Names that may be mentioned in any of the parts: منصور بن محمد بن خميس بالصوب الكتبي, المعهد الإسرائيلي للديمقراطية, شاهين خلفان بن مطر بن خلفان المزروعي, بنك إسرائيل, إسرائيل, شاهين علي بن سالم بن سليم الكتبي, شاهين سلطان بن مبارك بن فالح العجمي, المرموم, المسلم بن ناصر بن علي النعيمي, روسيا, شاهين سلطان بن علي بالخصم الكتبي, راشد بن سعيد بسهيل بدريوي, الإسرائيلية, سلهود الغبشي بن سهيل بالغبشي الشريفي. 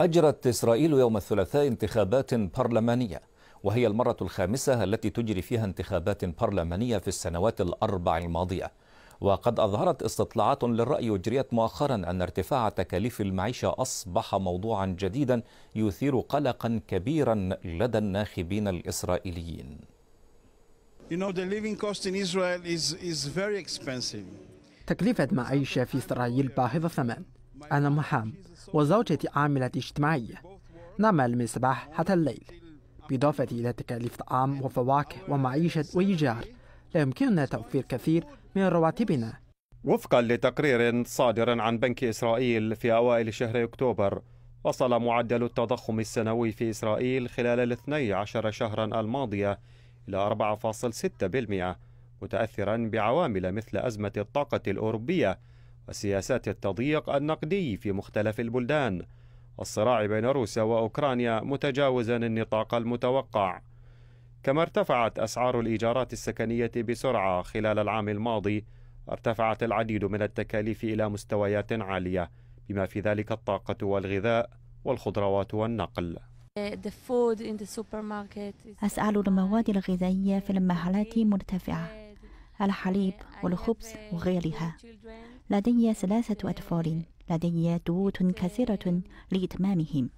أجرت إسرائيل يوم الثلاثاء انتخابات برلمانية، وهي المرة الخامسة التي تجري فيها انتخابات برلمانية في السنوات الأربع الماضية. وقد أظهرت استطلاعات للرأي أجريت مؤخرا أن ارتفاع تكاليف المعيشة أصبح موضوعا جديدا يثير قلقا كبيرا لدى الناخبين الإسرائيليين. تكلفة معيشة في إسرائيل باهظة الثمن. أنا محام وزوجتي عاملة اجتماعية، نعمل من الصباح حتى الليل، بالإضافة إلى تكاليف طعام وفواكه ومعيشة وإيجار. لا يمكننا توفير كثير من رواتبنا. وفقا لتقرير صادر عن بنك إسرائيل في أوائل شهر أكتوبر، وصل معدل التضخم السنوي في إسرائيل خلال 12 شهرا الماضية إلى 4.6%، متأثرا بعوامل مثل أزمة الطاقة الأوروبية وسياسات التضييق النقدي في مختلف البلدان، والصراع بين روسيا وأوكرانيا متجاوزا النطاق المتوقع. كما ارتفعت أسعار الإيجارات السكنية بسرعة خلال العام الماضي، ارتفعت العديد من التكاليف إلى مستويات عالية، بما في ذلك الطاقة والغذاء والخضروات والنقل. أسعار المواد الغذائية في المحلات مرتفعة، الحليب والخبز وغيرها. لدي 3 أطفال، لدي ضغوط كثيرة لإتمامهم.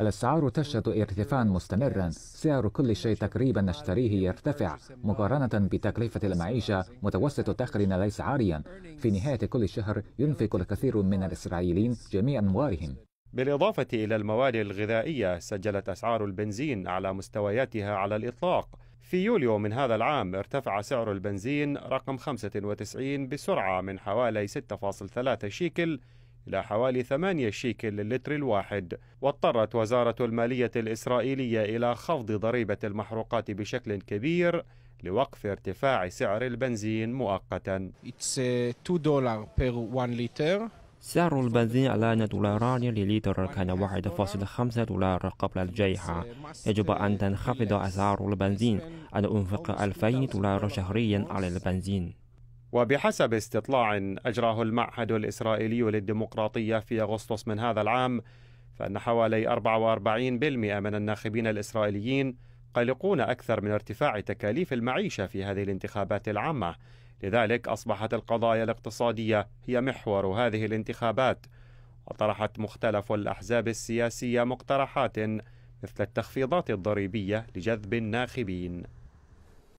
الأسعار تشهد ارتفاعا مستمرا، سعر كل شيء تقريبا نشتريه يرتفع مقارنة بتكلفة المعيشة. متوسط دخلنا ليس عاليا، في نهاية كل شهر ينفق الكثير من الإسرائيليين جميع أموالهم. بالإضافة إلى المواد الغذائية، سجلت أسعار البنزين أعلى مستوياتها على الإطلاق. في يوليو من هذا العام ارتفع سعر البنزين رقم 95 بسرعة من حوالي 6.3 شيكل إلى حوالي 8 شيكل للتر الواحد، واضطرت وزارة المالية الإسرائيلية إلى خفض ضريبة المحروقات بشكل كبير لوقف ارتفاع سعر البنزين مؤقتا. سعر البنزين الآن $2 للتر، كان 1.5 دولار قبل الجائحة. يجب أن تنخفض أسعار البنزين. أنا أنفق $2000 شهريا على البنزين. وبحسب استطلاع أجراه المعهد الإسرائيلي للديمقراطية في أغسطس من هذا العام، فإن حوالي 44% من الناخبين الإسرائيليين قلقون أكثر من ارتفاع تكاليف المعيشة في هذه الانتخابات العامة. لذلك أصبحت القضايا الاقتصادية هي محور هذه الانتخابات، وطرحت مختلف الأحزاب السياسية مقترحات مثل التخفيضات الضريبية لجذب الناخبين.